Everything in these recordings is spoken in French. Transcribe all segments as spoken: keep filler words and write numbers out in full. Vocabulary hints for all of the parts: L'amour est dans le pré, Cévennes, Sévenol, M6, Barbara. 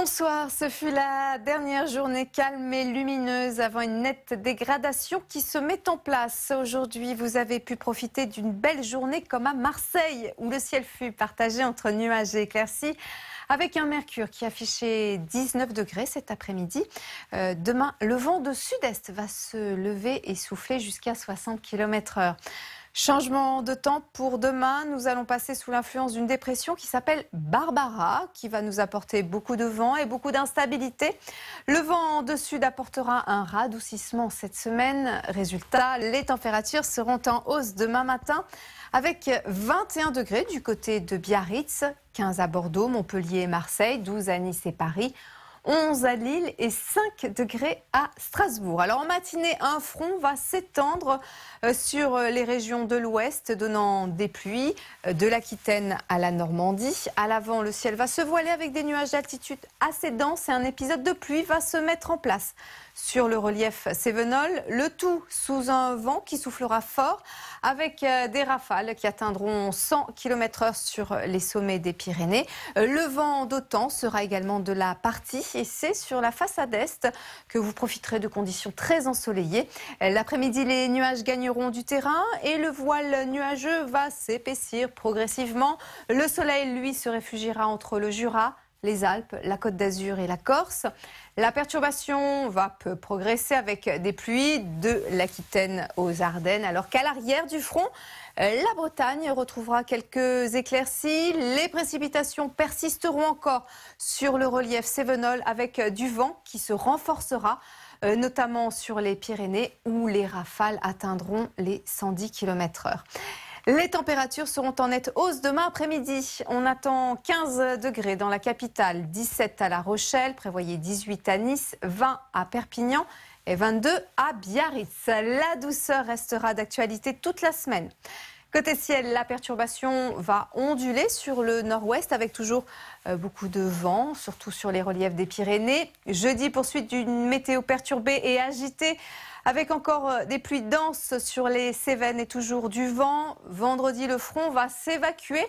Bonsoir, ce fut la dernière journée calme et lumineuse avant une nette dégradation qui se met en place. Aujourd'hui, vous avez pu profiter d'une belle journée comme à Marseille, où le ciel fut partagé entre nuages et éclaircies, avec un mercure qui affichait dix-neuf degrés cet après-midi. Euh, demain, le vent de sud-est va se lever et souffler jusqu'à soixante kilomètres heure. Changement de temps pour demain, nous allons passer sous l'influence d'une dépression qui s'appelle Barbara, qui va nous apporter beaucoup de vent et beaucoup d'instabilité. Le vent de sud apportera un radoucissement cette semaine. Résultat, les températures seront en hausse demain matin avec vingt et un degrés du côté de Biarritz, quinze à Bordeaux, Montpellier et Marseille, douze à Nice et Paris, onze à Lille et cinq degrés à Strasbourg. Alors en matinée, un front va s'étendre sur les régions de l'ouest, donnant des pluies de l'Aquitaine à la Normandie. À l'avant, le ciel va se voiler avec des nuages d'altitude assez denses et un épisode de pluie va se mettre en place sur le relief Sévenol. Le tout sous un vent qui soufflera fort avec des rafales qui atteindront cent kilomètres heure sur les sommets des Pyrénées. Le vent d'automne sera également de la partie et c'est sur la façade est que vous profiterez de conditions très ensoleillées. L'après-midi, les nuages gagneront du terrain et le voile nuageux va s'épaissir progressivement. Le soleil, lui, se réfugiera entre le Jura, les Alpes, la Côte d'Azur et la Corse. La perturbation va peu progresser avec des pluies de l'Aquitaine aux Ardennes, alors qu'à l'arrière du front, la Bretagne retrouvera quelques éclaircies. Les précipitations persisteront encore sur le relief Cévenol avec du vent qui se renforcera, notamment sur les Pyrénées où les rafales atteindront les cent dix kilomètres heure. Les températures seront en nette hausse demain après-midi. On attend quinze degrés dans la capitale, dix-sept à La Rochelle, prévoyez dix-huit à Nice, vingt à Perpignan et vingt-deux à Biarritz. La douceur restera d'actualité toute la semaine. Côté ciel, la perturbation va onduler sur le nord-ouest avec toujours beaucoup de vent, surtout sur les reliefs des Pyrénées. Jeudi, poursuite d'une météo perturbée et agitée, avec encore des pluies denses sur les Cévennes et toujours du vent. Vendredi, le front va s'évacuer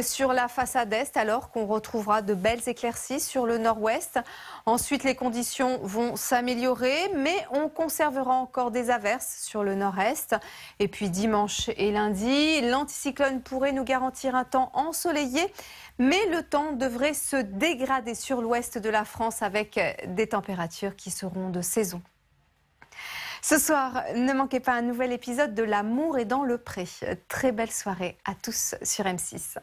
sur la façade est alors qu'on retrouvera de belles éclaircies sur le nord-ouest. Ensuite, les conditions vont s'améliorer, mais on conservera encore des averses sur le nord-est. Et puis dimanche et lundi, l'anticyclone pourrait nous garantir un temps ensoleillé, mais le temps devrait se dégrader sur l'ouest de la France avec des températures qui seront de saison. Ce soir, ne manquez pas un nouvel épisode de L'amour est dans le pré. Très belle soirée à tous sur M six.